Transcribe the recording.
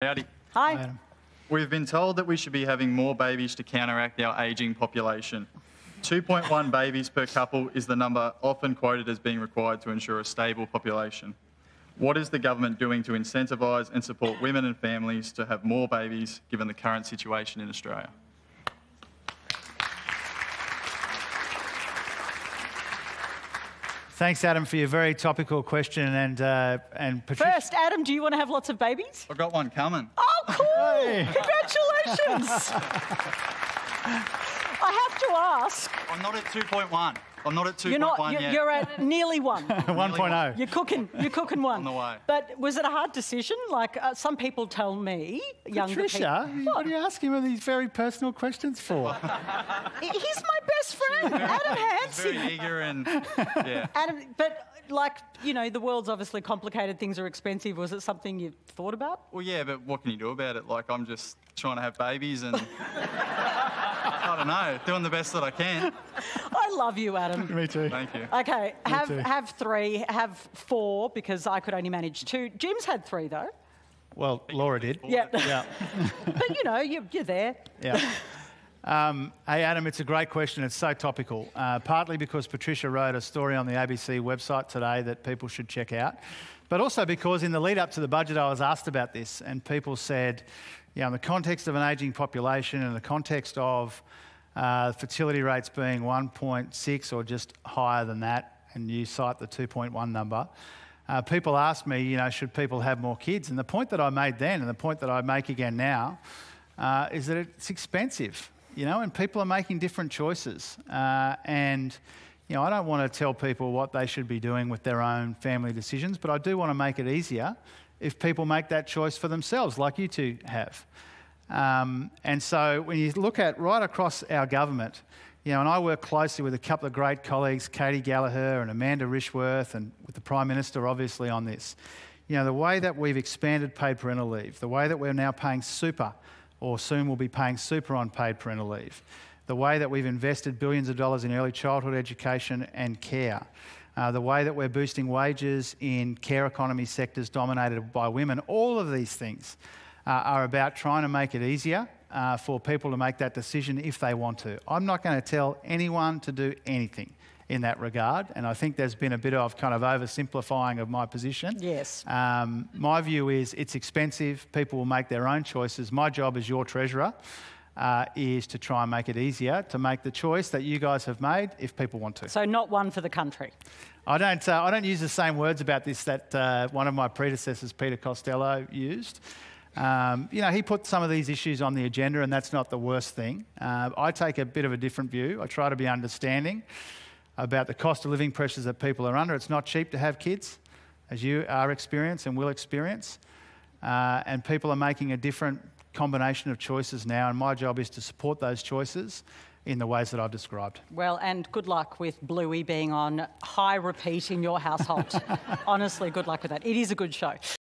Howdy. Hi. Hi. We've been told that we should be having more babies to counteract our ageing population. 2.1 babies per couple is the number often quoted as being required to ensure a stable population. What is the government doing to incentivise and support women and families to have more babies given the current situation in Australia? Thanks, Adam, for your very topical question, and Patricia... First, Adam, do you want to have lots of babies? I've got one coming. Oh, cool! Hey. Congratulations! I have to ask... I'm not at 2.1. I'm not at 2.1 yet. You're at nearly one. 1.0. You're cooking one. On the way. But was it a hard decision? Like, some people tell me... Patricia, what are you asking him these very personal questions for? He's my best friend, Adam Hansen. Very eager and... Yeah. Adam, but, like, you know, the world's obviously complicated. Things are expensive. Was it something you thought about? Well, yeah, but what can you do about it? Like, I'm just trying to have babies and... I don't know, doing the best that I can. I love you, Adam. Me too. Thank you. Okay, have three, have four, because I could only manage two. Jim's had three, though. Well, Laura did. Yep. Yeah. But, you know, you're there. Yeah. Hey, Adam, it's a great question. It's so topical, partly because Patricia wrote a story on the ABC website today that people should check out, but also because in the lead-up to the budget, I was asked about this, and people said... Yeah, in the context of an ageing population and the context of fertility rates being 1.6 or just higher than that, and you cite the 2.1 number, people ask me, you know, should people have more kids? And the point that I made then and the point that I make again now is that it's expensive, you know, and people are making different choices. And, you know, I don't want to tell people what they should be doing with their own family decisions, but I do want to make it easier if people make that choice for themselves, like you two have. And so when you look at right across our government, you know, and I work closely with a couple of great colleagues, Katie Gallagher and Amanda Rishworth, and with the Prime Minister, obviously, on this. You know, the way that we've expanded paid parental leave, the way that we're now paying super, or soon will be paying super on paid parental leave, the way that we've invested billions of dollars in early childhood education and care, the way that we're boosting wages in care economy sectors dominated by women, all of these things are about trying to make it easier for people to make that decision if they want to. I'm not going to tell anyone to do anything in that regard, and I think there's been a bit of kind of oversimplifying of my position. Yes. My view is it's expensive, people will make their own choices. My job as your treasurer is to try and make it easier to make the choice that you guys have made if people want to. So not one for the country. I don't use the same words about this that one of my predecessors, Peter Costello, used. You know, he put some of these issues on the agenda, and that's not the worst thing. I take a bit of a different view. I try to be understanding about the cost of living pressures that people are under. It's not cheap to have kids, as you are experiencing and will experience, and people are making a different combination of choices now, and my job is to support those choices in the ways that I've described. Well, and good luck with Bluey being on high repeat in your household. Honestly, good luck with that. It is a good show.